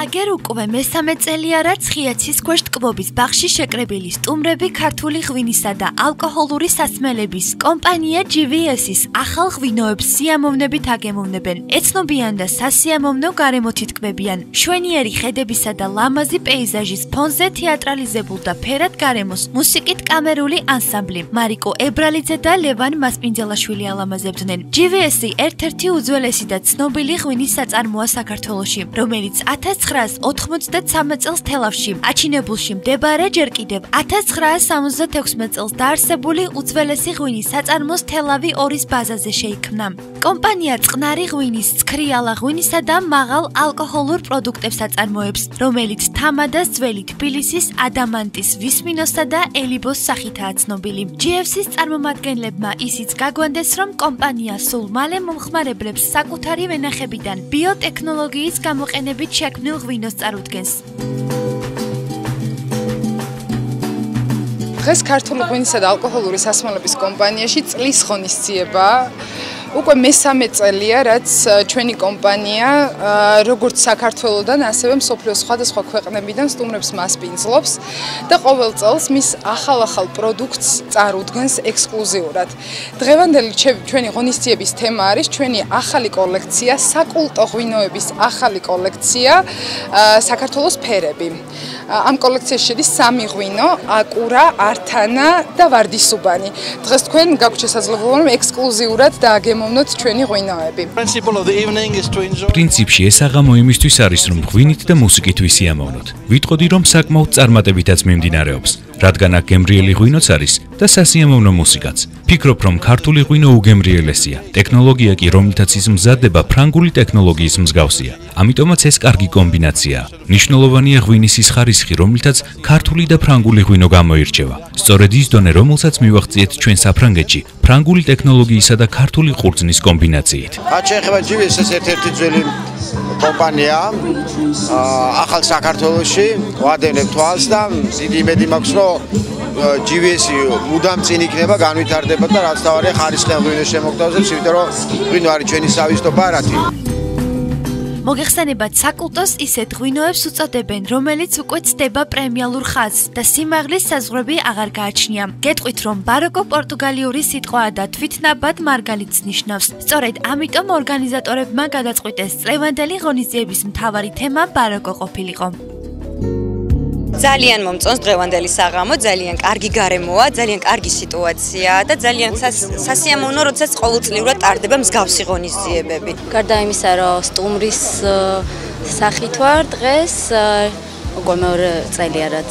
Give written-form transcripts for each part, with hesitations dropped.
აგერ უკვე მესამე წელია რაც ხიაცის ქვეშ ტკბობის ბაღში შეკრებილი სტუმრები ქართული ღვინისა და ალკოჰოლური სასმელების კომპანია GVS-ის ახალ ღვინოებს სიამოვნებით აგემოვნებენ. ეცნობიან და სასიამოვნო გარემოთი ტკბებიან. შვენიერი ხედებისა და ლამაზი პეიზაჟის ფონზე თეატრალიზებულ და ფერად გარემოს მუსიკით კამერული ანსამბლი მარიკო ებრალიძე და ლევან მასპინძელაშვილი ალამაზებდნენ. GVS-ი ერთ-ერთი უძველესი და ცნობილი ღვინის საწარმოა საქართველოში, რომელიც 1993 წელს თელავში, აჩინებულში მდებარე ჯერ კიდევ 1976 წელს დაარსებული უძველესი ღვინის საწარმოს თელავი 2-ის ბაზაზე შეიქმნა. კომპანია წყნარი ღვინის, ცქრიალა ღვინისა და მაღალ ალკოჰოლურ პროდუქტებს აწარმოებს, რომელიც თამადას, ძველი თბილისის, ადამანტის, ვისმინოსა და ელიბოს სახითაა ცნობილი. GFS-ის წარმომადგენლებმა ისიც გაგვანდეს, რომ კომპანია სულ მალე მომხმარებლებს საკუთარი ვენახებიდან ბიოტექნოლოგიის გამოყენებით შექმნილ ღვინოს წარუდგენს. დღეს ქართული ღვინისა და ალკოჰოლური სასმელების კომპანიაში წლის ღონისძიება უკვე მესამე წელია, რაც ჩვენი კომპანია, როგორც საქართველოსთან, ასევე მსოფლიოს სხვადასხვა ქვეყნებიდან სტუმრებს მასპინძლობს და ყოველ წელს მის ახალ პროდუქტს წარუდგენს ექსკლუზიურად. დღევანდელი ჩვენი ღონისძიების თემა არის ჩვენი ახალი კოლექცია, საკულტო ღვინოების ახალი კოლექცია, საქართველოს ფერები. ამ კოლექციაში შედის 3 ღვინო: აკურა, ართანა და ვარდისუბანი. დღეს თქვენ გაქვთ შესაძლებლობა რომ ექსკლუზიურად დააგემოვნოთ ჩვენი ღვინოები. პრინციპში ეს აღამო იმისთვის არის, რომ ღვინით და მუსიკით ვისიამოვნოთ. ვიტყოდი, რომ საკმაოდ წარმატებითაც მიმდინარეობს, რადგან აქ გემრიელი ღვინოც არის და სასიამოვნო მუსიკაც. ფიქრობ, რომ ქართული ღვინო უგემრიელესია. ტექნოლოგია კი, რომლითაც ის მზადდება, ფრანგული ტექნოლოგიის მსგავსია. ამიტომაც ეს კარგი კომბინაციაა. ნიშნულოვანია ღვინის ის ხარისხი, რომლითაც ქართული და ფრანგული ღვინო გამოირჩევა. სწორედ ის დონე, რომელსაც მივაღწიეთ ჩვენ საფრანგეთში, ფრანგული ტექნოლოგიისა და ქართული ყურძნის კომბინაციით. რაც შეეხება GVS-ის ერთ-ერთი ძველი კომპანიაა ახალ საქართველოში, ვადენებ თვალს და დიდი იმედი მაქვს, რომ GVS-ი მუდამ წინ იქნება, განვითარდება და რაც თავარია ხარისხიან ღვინოს შემოგთავაზებს, იმიტომ რომ ღვინო არის ჩვენი სავიზიტო ბარათი. მოგეხსენებათ, საკულტოს ისეთ ღვინოებს უწოდებენ, რომელიც უკვე ცდება პრემიალურ ხაზს და სიმაღლის საზღვრები აღარ გააჩნია. გეტყვით, რომ ბაროკო პორტუგალიური სიტყვაა და თვითნაბად მარგალიტს ნიშნავს. სწორედ ამიტომ ორგანიზატორებმა გადაწყვიტეს წლევანდელი ღონისძიების მთავარი თემა ბაროკო ყოფილიყო. ძალიან მომწონს დღევანდელი საღამო, ძალიან კარგი გარემოა, ძალიან კარგი სიტუაცია და ძალიან სასიამოვნოა, როდესაც ყოველწლიურად ტარდება მსგავსი ღონისძიებები. გარდა იმისა, რომ სტუმრის სახით ვარ დღეს, უკვე მეორე წელია, რაც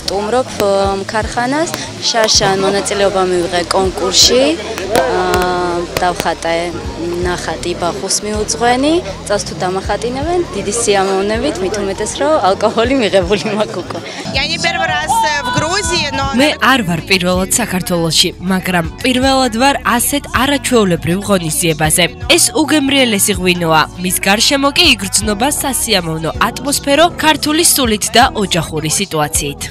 სტუმრობ ქარხანას, შარშან მონაწილეობა მივიღე კონკურსში, დავხატე ნახატი ბახუს მიუძღვენი, წელს თუ დამახატინებენ, დიდი სიამოვნებით, მით უმეტეს რომ ალკოჰოლი მიღებული მაქვს უკვე. მე არ ვარ პირველად საქართველოში, მაგრამ პირველად ვარ ასეთ არაჩვეულებრივ ღონისძიებაზე. ეს უგემრიელესი ღვინოა, მის გარშემო კი იგრძნობა სასიამოვნო ატმოსფერო ქართული სულით და ოჯახური სიტუაციით.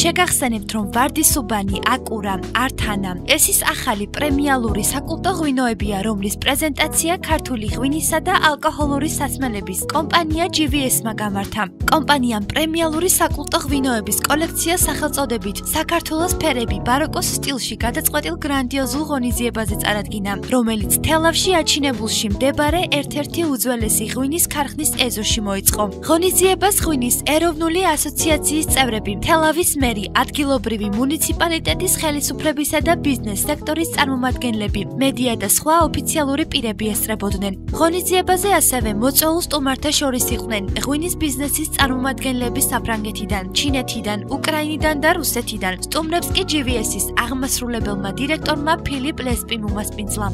შეგახსენებთ, რომ ვარდისუბანი, აკურა, ართანა ეს ის ახალი პრემიალური საკულტო ღვინოებია, რომლის პრეზენტაცია ქართული ღვინისა და ალკოჰოლური სასმელების კომპანია GVS-მა გამართა. კომპანიამ პრემიალური საკულტო ღვინოების კოლექცია სახელწოდებით საქართველოს ფერები ბაროკოს სტილში გადაწყვეტილ გრანდიოზულ ღონისძიებაზე წარადგინა, რომელიც თელავში აჩინებულში მდებარე ერთ-ერთი უძველესი ღვინის ქარხნის ეზოში მოიწყო. ღონისძიებას ღვინის ეროვნული ასოციაციის წევრები, თელავის მერი, ადგილობრივი მუნიციპალიტეტის ხელისუფლებისა და ბიზნეს სექტორის წარმომადგენლები, მედია და სხვა ოფიციალური პირები ესწრებოდნენ. ღონისძიებაზე ასევე მოწვეულ სტუმართა შორის იყვნენ ღვინის ბიზნესის წარმომადგენლები საფრანგეთიდან, ჩინეთიდან, უკრაინიდან და რუსეთიდან. სტუმრებს კი GVS-ის აღმასრულებელმა დირექტორმა ფილიპ ლესპიმ უმასპინძლა.